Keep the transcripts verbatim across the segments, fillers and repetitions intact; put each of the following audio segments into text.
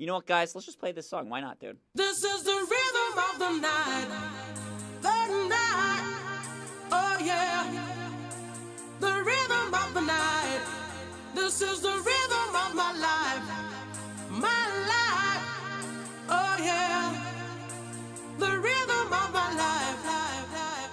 You know what, guys? Let's just play this song. Why not, dude? This is the rhythm of the night. The night. Oh, yeah. The rhythm of the night. This is the rhythm of my life. My life. Oh, yeah. The rhythm of my life. Life, life.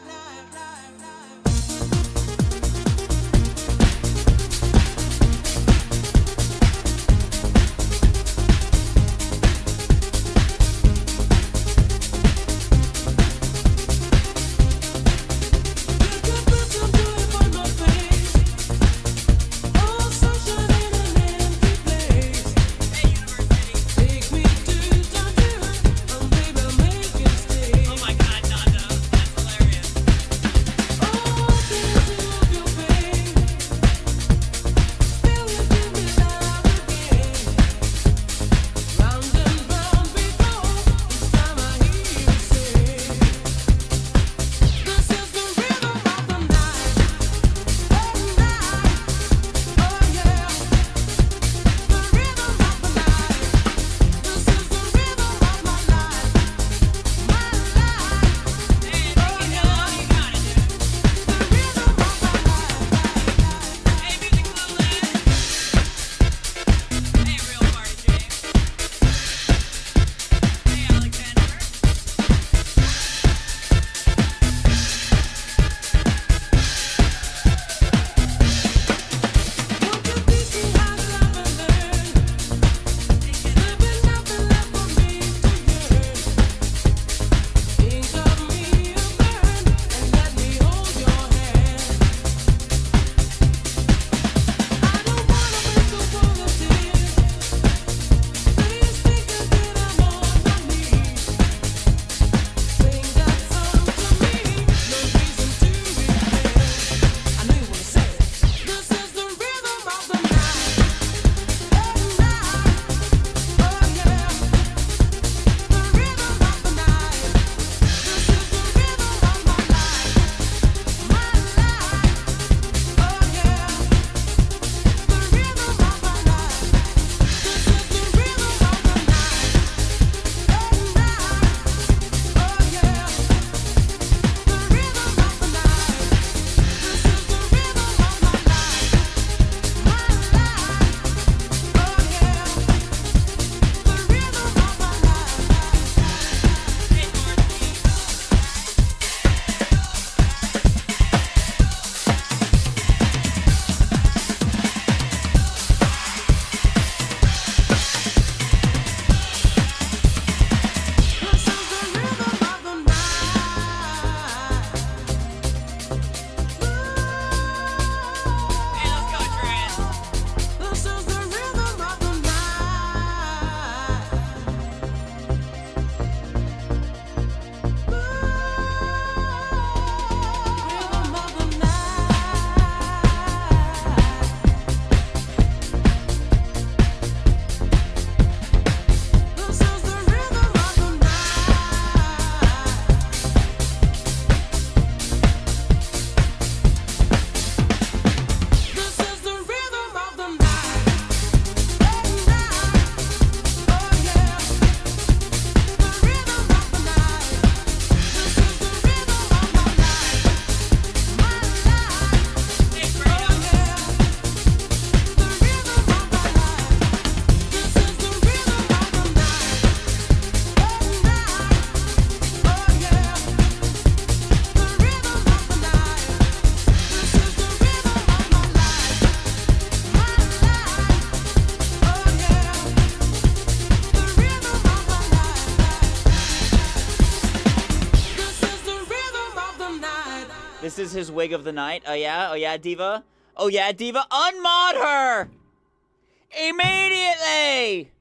This is his wig of the night. Oh, yeah? Oh, yeah, D.Va? Oh, yeah, D.Va? Unmod her! Immediately!